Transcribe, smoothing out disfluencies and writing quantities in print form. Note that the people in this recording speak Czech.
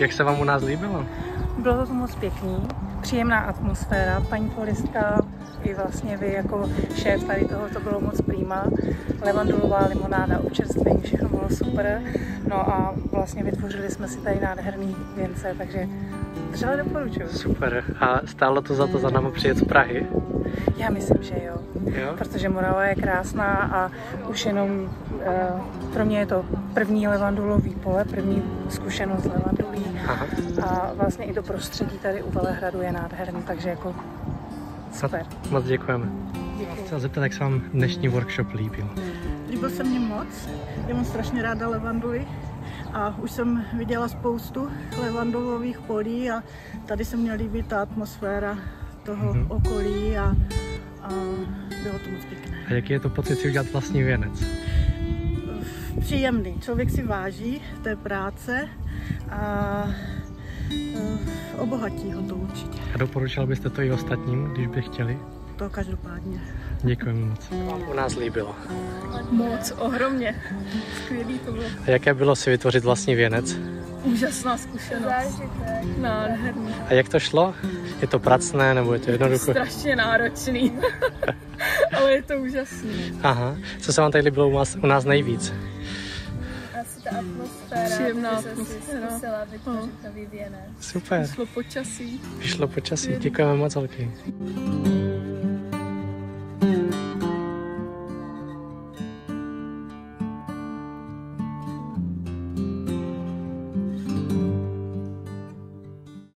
Jak se vám u nás líbilo? Bylo to moc pěkný, příjemná atmosféra, paní floristka i vlastně vy jako šéf tady toho, to bylo moc prima. Levandulová limonáda, občerstvení, všechno bylo super. No a vlastně vytvořili jsme si tady nádherný věnce, takže třeba doporučuji. Super. A stálo to za to za námi přijet z Prahy? Já myslím, že jo, protože Morava je krásná a už jenom pro mě je to první levandulový pole, první zkušenost s levandulí. Aha. A vlastně i to prostředí tady u Velehradu je nádherný, takže jako super. Moc děkujeme. Děkuji. Chci zeptat, jak se vám dnešní workshop líbil? Líbil se mně moc, já mám strašně ráda levanduli a už jsem viděla spoustu levandulových polí a tady se mně líbí ta atmosféra toho okolí a bylo to moc pěkné. A jaký je to pocit si udělat vlastní věnec? Příjemný. Člověk si váží té práce a obohatí ho to určitě. A doporučil byste to i ostatním, když by chtěli? To každopádně. Děkujeme moc. To vám u nás líbilo? Moc, ohromně. Skvělý to bylo. A jaké bylo si vytvořit vlastní věnec? Úžasná zkušenost. Zážitek. Nádherný. A jak to šlo? Je to pracné nebo je to jednoduché? Strašně náročný, ale je to úžasný. Aha. Co se vám tady líbilo u nás nejvíc? Asi ta atmosféra. Příjemná atmosféra. Zkusila vytvořit nový věnec. Super. Vyšlo počasí. Děkujeme moc, holky.